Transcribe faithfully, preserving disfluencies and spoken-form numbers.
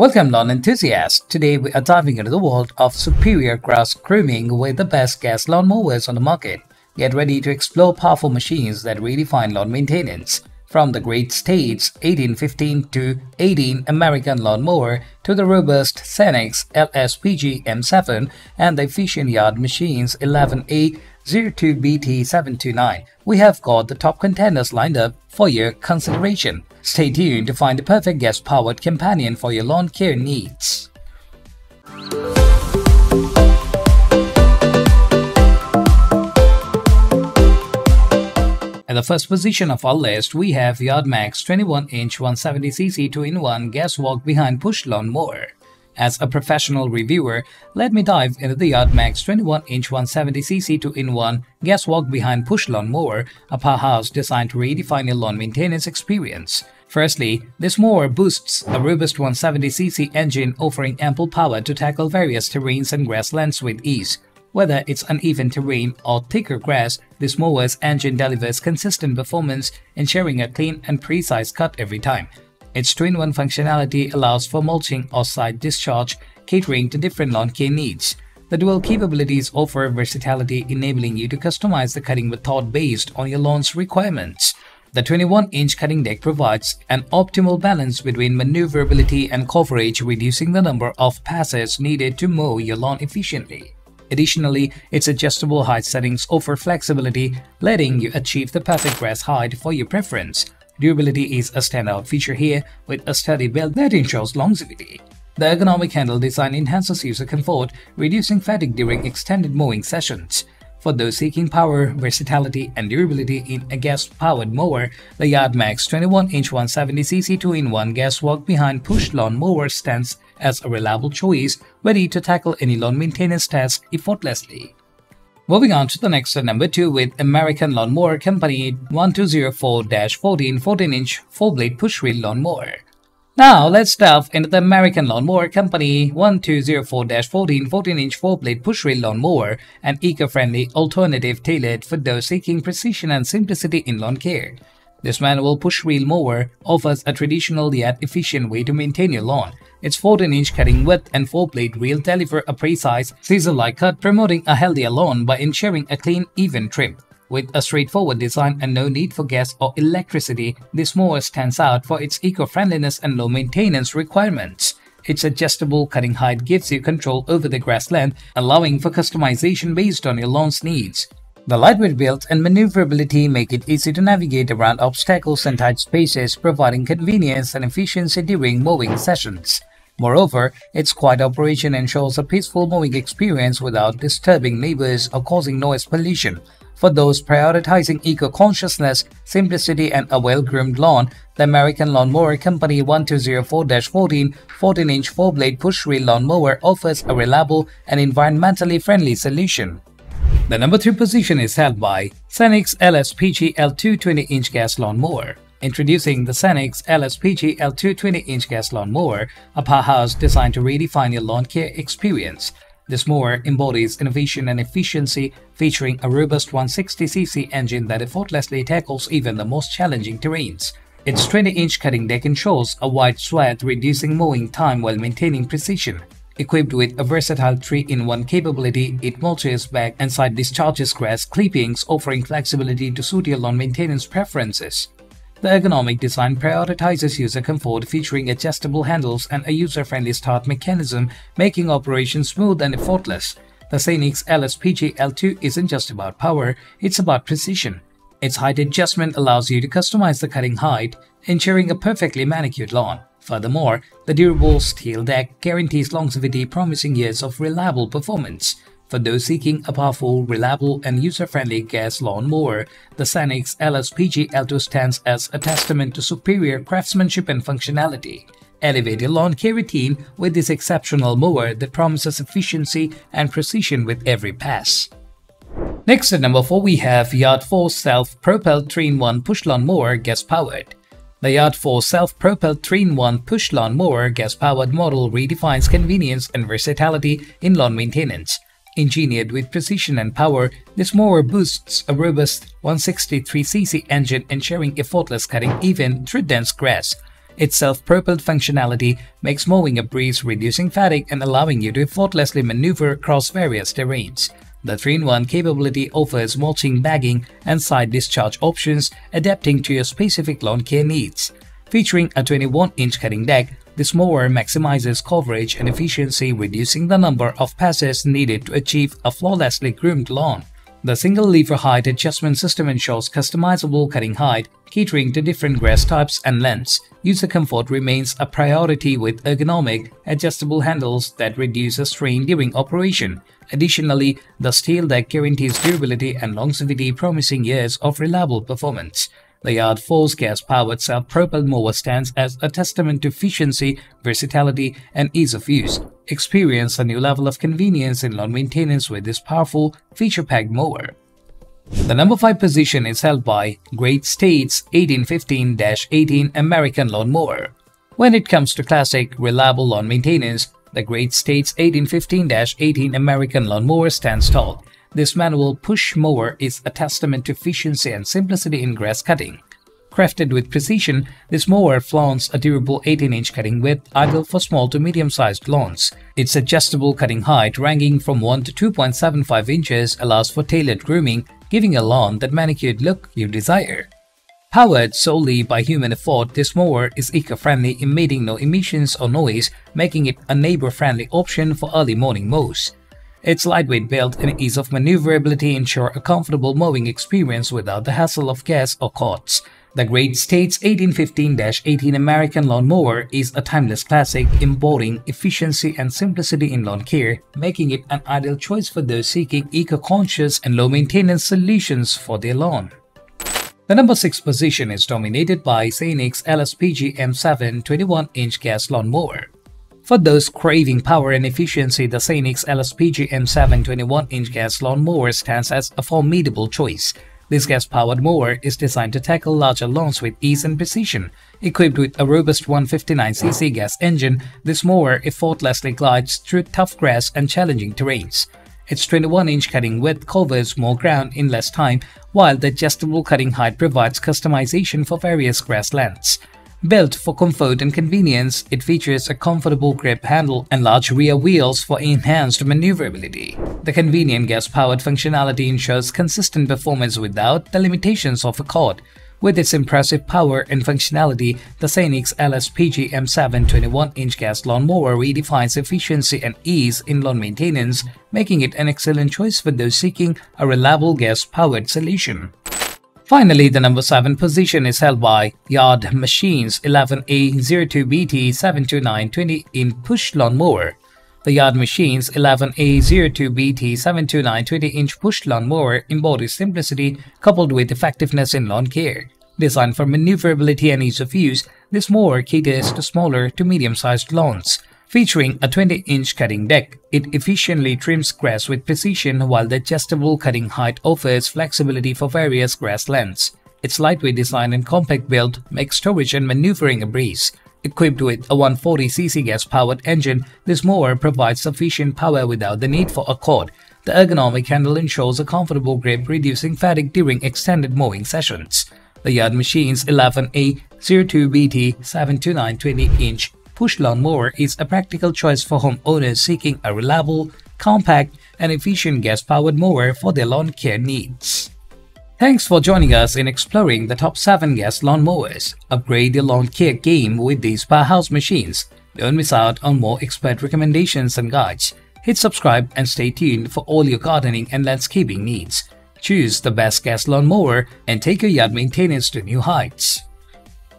Welcome lawn enthusiasts, today we are diving into the world of superior grass grooming with the best gas lawn mowers on the market. Get ready to explore powerful machines that redefine lawn maintenance. From the Great States eighteen fifteen to eighteen American Lawnmower to the robust SENIX L S P G M seven and the efficient Yard Machines eleven eight zero two B T seven two nine, we have got the top contenders lined up for your consideration. Stay tuned to find the perfect gas-powered companion for your lawn care needs. At the first position of our list, we have Yard Max twenty-one inch one hundred seventy c c two in one gas walk-behind push lawn mower. As a professional reviewer, let me dive into the Yard Max twenty-one inch one hundred seventy c c two in one gas walk-behind push lawn mower, a powerhouse designed to redefine your lawn maintenance experience. Firstly, this mower boasts a robust one hundred seventy c c engine offering ample power to tackle various terrains and grasslands with ease. Whether it's uneven terrain or thicker grass, this mower's engine delivers consistent performance, ensuring a clean and precise cut every time. Its two in one functionality allows for mulching or side discharge, catering to different lawn care needs. The dual capabilities offer versatility, enabling you to customize the cutting method based on your lawn's requirements. The twenty-one inch cutting deck provides an optimal balance between maneuverability and coverage, reducing the number of passes needed to mow your lawn efficiently. Additionally, its adjustable height settings offer flexibility, letting you achieve the perfect grass height for your preference. Durability is a standout feature here, with a sturdy build that ensures longevity. The ergonomic handle design enhances user comfort, reducing fatigue during extended mowing sessions. For those seeking power, versatility, and durability in a gas-powered mower, the Yard Max twenty-one inch one hundred seventy c c two in one gas walk-behind push lawn mower stands as a reliable choice, ready to tackle any lawn maintenance task effortlessly. Moving on to the next at number two with American Lawnmower Company twelve oh four dash fourteen fourteen inch four blade push reel lawnmower. Now let's delve into the American Lawnmower Company twelve oh four dash fourteen fourteen inch four blade push reel lawnmower, an eco-friendly alternative tailored for those seeking precision and simplicity in lawn care. This manual push reel mower offers a traditional yet efficient way to maintain your lawn. Its fourteen inch cutting width and four blade reel deliver a precise, scissor-like cut, promoting a healthier lawn by ensuring a clean, even trim. With a straightforward design and no need for gas or electricity, this mower stands out for its eco-friendliness and low maintenance requirements. Its adjustable cutting height gives you control over the grass length, allowing for customization based on your lawn's needs. The lightweight build and maneuverability make it easy to navigate around obstacles and tight spaces, providing convenience and efficiency during mowing sessions. Moreover, its quiet operation ensures a peaceful mowing experience without disturbing neighbors or causing noise pollution. For those prioritizing eco-consciousness, simplicity, and a well-groomed lawn, the American Lawnmower Company twelve oh four dash fourteen fourteen inch four blade push reel lawnmower offers a reliable and environmentally friendly solution. The number three position is held by SENIX L S P G L two twenty inch gas lawnmower. Introducing the SENIX L S P G L two twenty inch gas lawnmower, a powerhouse designed to redefine your lawn care experience. This mower embodies innovation and efficiency, featuring a robust one hundred sixty c c engine that effortlessly tackles even the most challenging terrains. Its twenty inch cutting deck ensures a wide swath, reducing mowing time while maintaining precision. Equipped with a versatile three in one capability, it mulches back and side discharges grass clippings, offering flexibility to suit your lawn maintenance preferences. The ergonomic design prioritizes user comfort, featuring adjustable handles and a user-friendly start mechanism, making operation smooth and effortless. The SENIX L S P G L two isn't just about power, it's about precision. Its height adjustment allows you to customize the cutting height, ensuring a perfectly manicured lawn. Furthermore, the durable steel deck guarantees longevity, promising years of reliable performance. For those seeking a powerful, reliable, and user-friendly gas lawn mower, the SENIX L S P G L two stands as a testament to superior craftsmanship and functionality. Elevate your lawn care routine with this exceptional mower that promises efficiency and precision with every pass. Next at number four, we have Yard Force self-propelled three in one push lawn mower gas-powered. The Yard Force self-propelled three in one push lawn mower gas-powered model redefines convenience and versatility in lawn maintenance. Engineered with precision and power, this mower boasts a robust one hundred sixty-three c c engine, ensuring effortless cutting even through dense grass. Its self-propelled functionality makes mowing a breeze, reducing fatigue and allowing you to effortlessly maneuver across various terrains. The three in one capability offers mulching, bagging, and side discharge options, adapting to your specific lawn care needs. Featuring a twenty-one inch cutting deck, this mower maximizes coverage and efficiency, reducing the number of passes needed to achieve a flawlessly groomed lawn. The single lever height adjustment system ensures customizable cutting height, catering to different grass types and lengths. User comfort remains a priority with ergonomic, adjustable handles that reduce strain during operation. Additionally, the steel deck guarantees durability and longevity, promising years of reliable performance. The Yard Force gas-powered self-propelled mower stands as a testament to efficiency, versatility, and ease of use. Experience a new level of convenience in lawn maintenance with this powerful, feature-packed mower. The number five position is held by Great States eighteen fifteen dash eighteen American Lawnmower. When it comes to classic, reliable lawn maintenance, the Great States eighteen fifteen dash eighteen American Lawnmower stands tall. This manual push mower is a testament to efficiency and simplicity in grass cutting. Crafted with precision, this mower flaunts a durable eighteen inch cutting width, ideal for small to medium-sized lawns. Its adjustable cutting height, ranging from one to two point seven five inches, allows for tailored grooming, giving a lawn that manicured look you desire. Powered solely by human effort, this mower is eco-friendly, emitting no emissions or noise, making it a neighbor-friendly option for early morning mows. Its lightweight build and ease of maneuverability ensure a comfortable mowing experience without the hassle of gas or cords. The Great States eighteen fifteen dash eighteen American Lawnmower is a timeless classic, embodying efficiency and simplicity in lawn care, making it an ideal choice for those seeking eco-conscious and low-maintenance solutions for their lawn. The number six position is dominated by SENIX L S P G M seven twenty-one inch gas lawnmower. For those craving power and efficiency, the SENIX L S P G M seven twenty-one inch gas lawnmower stands as a formidable choice. This gas-powered mower is designed to tackle larger lawns with ease and precision. Equipped with a robust one fifty-nine c c gas engine, this mower effortlessly glides through tough grass and challenging terrains. Its twenty-one inch cutting width covers more ground in less time, while the adjustable cutting height provides customization for various grass lengths. Built for comfort and convenience, it features a comfortable grip handle and large rear wheels for enhanced maneuverability. The convenient gas-powered functionality ensures consistent performance without the limitations of a cord. With its impressive power and functionality, the SENIX L S P G M seven twenty-one inch gas lawnmower redefines efficiency and ease in lawn maintenance, making it an excellent choice for those seeking a reliable gas-powered solution. Finally, the number seven position is held by Yard Machines eleven A zero two B T seven two nine two zero in push lawnmower. The Yard Machines eleven A zero two B T seven two nine two zero inch push lawnmower embodies simplicity coupled with effectiveness in lawn care. Designed for maneuverability and ease of use, this mower caters to smaller to medium-sized lawns. Featuring a twenty inch cutting deck, it efficiently trims grass with precision, while the adjustable cutting height offers flexibility for various grass lengths. Its lightweight design and compact build make storage and maneuvering a breeze. Equipped with a one forty c c gas-powered engine, this mower provides sufficient power without the need for a cord. The ergonomic handle ensures a comfortable grip, reducing fatigue during extended mowing sessions. The Yard Machines eleven A zero two B T seven two nine two zero inch push lawnmower is a practical choice for homeowners seeking a reliable, compact, and efficient gas-powered mower for their lawn care needs. Thanks for joining us in exploring the top seven gas lawn mowers. Upgrade your lawn care game with these powerhouse machines. Don't miss out on more expert recommendations and guides. Hit subscribe and stay tuned for all your gardening and landscaping needs. Choose the best gas lawn mower and take your yard maintenance to new heights.